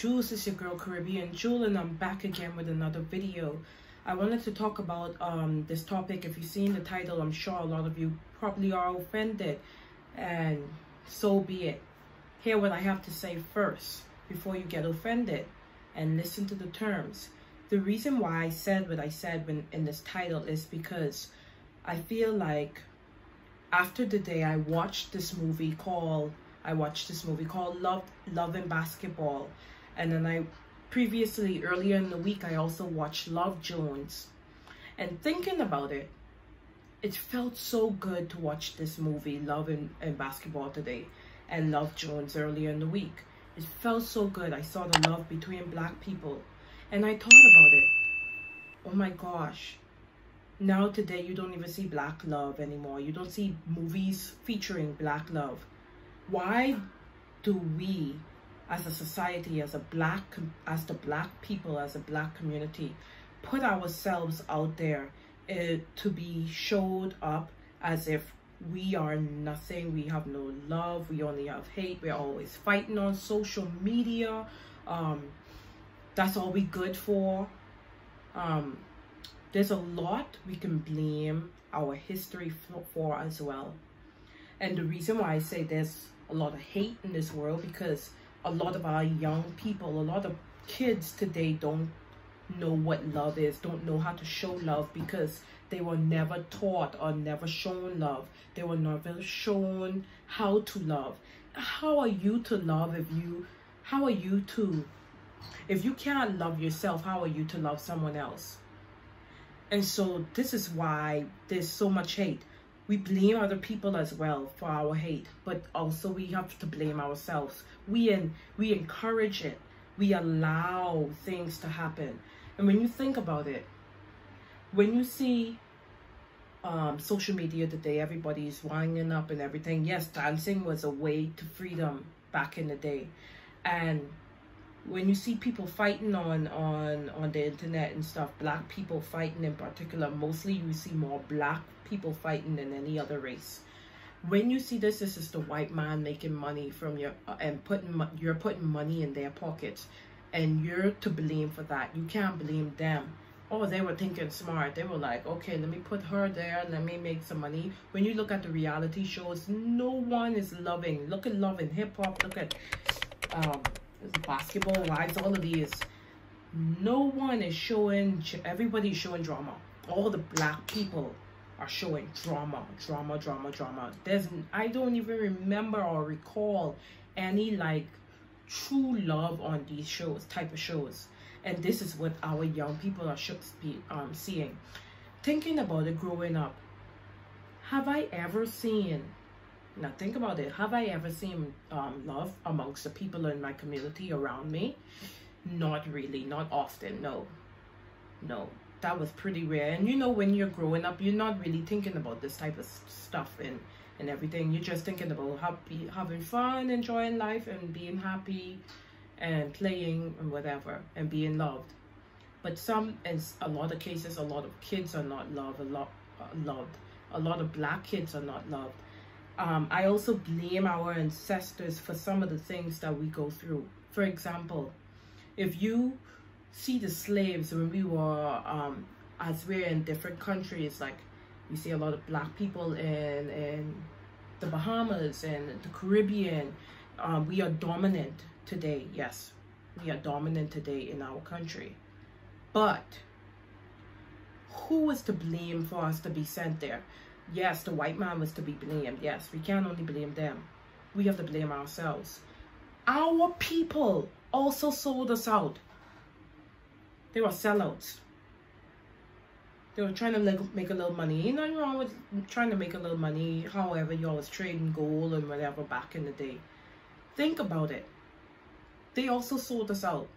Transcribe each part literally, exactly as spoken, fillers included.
Juice, it's your girl Caribbean Jewel, and I'm back again with another video. I wanted to talk about um this topic. If you've seen the title, I'm sure a lot of you probably are offended, and so be it. Hear what I have to say first before you get offended, and listen to the terms. The reason why I said what I said when in this title is because I feel like after the day I watched this movie called I watched this movie called Love Love and Basketball. And then I previously, earlier in the week, I also watched Love Jones. And thinking about it, it felt so good to watch this movie, Love and, and Basketball today, and Love Jones earlier in the week. It felt so good. I saw the love between black people. And I thought about it. Oh my gosh. Now today, you don't even see black love anymore. You don't see movies featuring black love. Why do we, as a society, as a black, as the black people, as a black community, put ourselves out there uh, to be showed up as if we are nothing, we have no love, we only have hate, we're always fighting on social media, um, that's all we good for. Um, there's a lot we can blame our history for as well. And the reason why I say there's a lot of hate in this world, because a lot of our young people, a lot of kids today don't know what love is, don't know how to show love because they were never taught or never shown love. They were never shown how to love. How are you to love if you, how are you to, if you can't love yourself, how are you to love someone else? And so this is why there's so much hate. We blame other people as well for our hate, but also we have to blame ourselves. We and we encourage it. We allow things to happen. And when you think about it, when you see um, social media today, everybody's winding up and everything. Yes, dancing was a way to freedom back in the day. And when you see people fighting on, on, on the internet and stuff, black people fighting in particular, mostly you see more black people fighting than any other race. When you see this, this is the white man making money from your, uh, and putting, you're putting money in their pockets, and you're to blame for that. You can't blame them. Oh, they were thinking smart. They were like, okay, let me put her there. Let me make some money. When you look at the reality shows, no one is loving. Look at Love and Hip Hop. Look at, um, Basketball Wives, all of these. No one is showing, everybody's showing drama. All the black people are showing drama, drama, drama, drama. There's, I don't even remember or recall any like true love on these shows, type of shows. And this is what our young people are shook be, um, seeing. Thinking about it growing up, have I ever seen Now think about it. Have I ever seen um, love amongst the people in my community around me? Not really. Not often. No. No. That was pretty rare. And you know, when you're growing up, you're not really thinking about this type of stuff and, and everything. You're just thinking about happy, having fun, enjoying life, and being happy, and playing, and whatever, and being loved. But some, in a lot of cases, a lot of kids are not loved. A lot, uh, loved. A lot of black kids are not loved. Um, I also blame our ancestors for some of the things that we go through. For example, if you see the slaves when we were, um, as we're in different countries, like you see a lot of black people in, in the Bahamas and the Caribbean, um, we are dominant today. Yes, we are dominant today in our country. But who is to blame for us to be sent there? Yes, the white man was to be blamed. Yes, we can't only blame them. We have to blame ourselves. Our people also sold us out. They were sellouts. They were trying to make a little money. You know, you're always trying to make a little money. However, you always trading gold and whatever back in the day. Think about it. They also sold us out.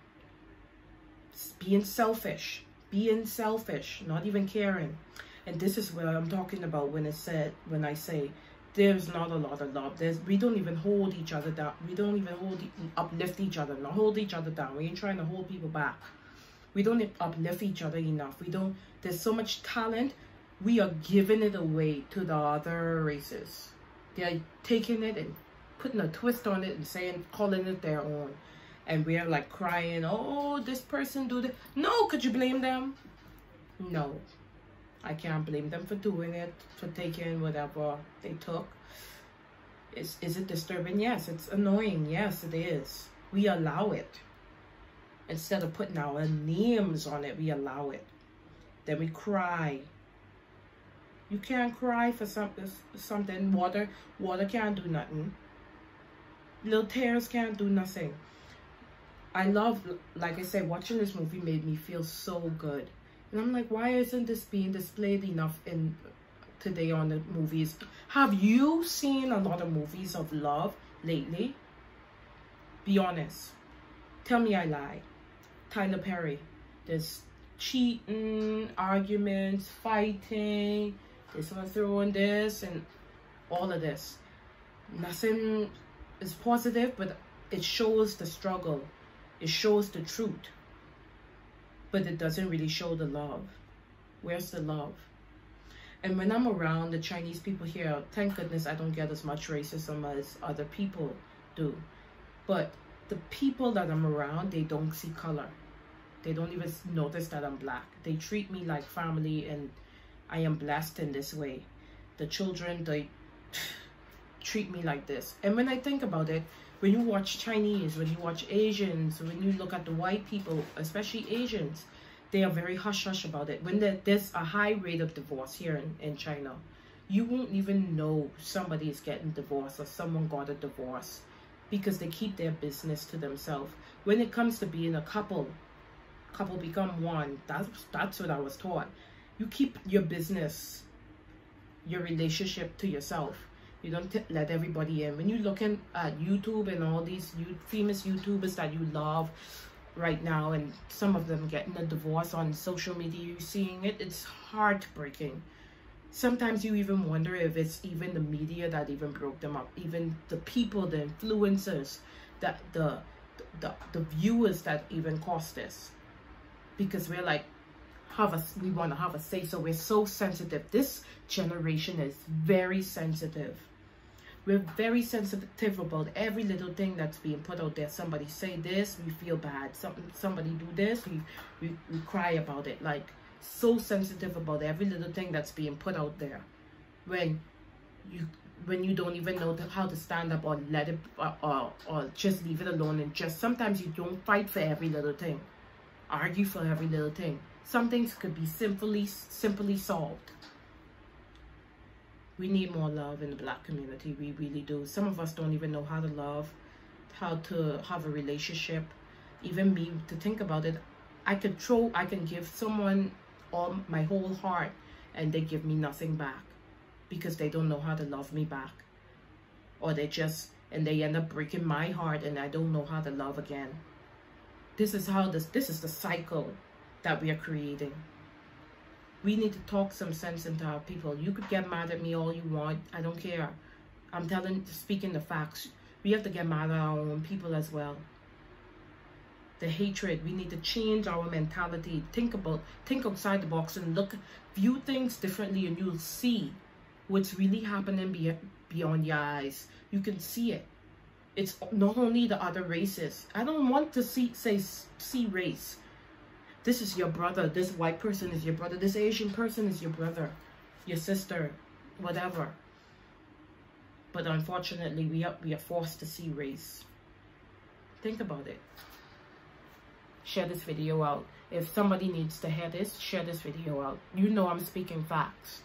Being selfish. Being selfish. Not even caring. And this is what I'm talking about when it said, when I say, there's not a lot of love. There's, we don't even hold each other down. We don't even hold, uplift each other. Not hold each other down. We ain't trying to hold people back. We don't uplift each other enough. We don't. There's so much talent. We are giving it away to the other races. They're taking it and putting a twist on it and saying, calling it their own. and we're like crying, oh, this person do that. No, could you blame them? No, I can't blame them for doing it, for taking whatever they took. Is, is it disturbing? Yes. It's annoying. Yes, it is. We allow it. Instead of putting our names on it, we allow it. Then we cry. You can't cry for something. Something. Water, water can't do nothing. Little tears can't do nothing. I love, like I said, watching this movie made me feel so good. And I'm like, why isn't this being displayed enough in today on the movies? Have you seen a lot of movies of love lately? Be honest. Tell me I lie. Tyler Perry. There's cheating, arguments, fighting, this one throwing this, and all of this. Nothing is positive, but it shows the struggle. It shows the truth. But it doesn't really show the love. Where's the love? And when I'm around the Chinese people here, thank goodness I don't get as much racism as other people do. But the people that I'm around, they don't see color. They don't even notice that I'm black. They treat me like family, and I am blessed in this way. The children, they treat me like this. And when I think about it, when you watch Chinese, when you watch Asians, when you look at the white people, especially Asians, they are very hush-hush about it. When there's a high rate of divorce here in, in China, you won't even know somebody is getting divorced or someone got a divorce, because they keep their business to themselves. When it comes to being a couple, couple become one. That's, that's what I was taught. You keep your business, your relationship to yourself. You don't t let everybody in. When you're looking at YouTube and all these you famous YouTubers that you love right now, and some of them getting a divorce on social media, you're seeing it, it's heartbreaking. Sometimes you even wonder if it's even the media that even broke them up, even the people, the influencers, that the the, the viewers that even caused this, because we're like, have a, we want to have a say, so we're so sensitive. This generation is very sensitive. We're very sensitive about every little thing that's being put out there. Somebody say this, we feel bad. Some, somebody do this, we, we, we cry about it. Like, so sensitive about every little thing that's being put out there. When you when you don't even know how to stand up or let it, or, or, or just leave it alone. And just sometimes you don't fight for every little thing. Argue for every little thing. Some things could be simply, simply solved. We need more love in the black community. We really do. Some of us don't even know how to love, how to have a relationship. Even me, to think about it, I could throw, I can give someone all my whole heart, and they give me nothing back, because they don't know how to love me back, or they just, and they end up breaking my heart, and I don't know how to love again. This is how this. This is the cycle that we are creating. We need to talk some sense into our people. You could get mad at me all you want. I don't care. I'm telling, speaking the facts. We have to get mad at our own people as well. The hatred. We need to change our mentality. Think about, think outside the box and look, view things differently, and you'll see what's really happening be, beyond your eyes. You can see it. It's not only the other races. I don't want to see, say, see race. This is your brother. This white person is your brother. This Asian person is your brother, your sister, whatever. But unfortunately, we are, we are forced to see race. Think about it. Share this video out. If somebody needs to hear this, share this video out. You know I'm speaking facts.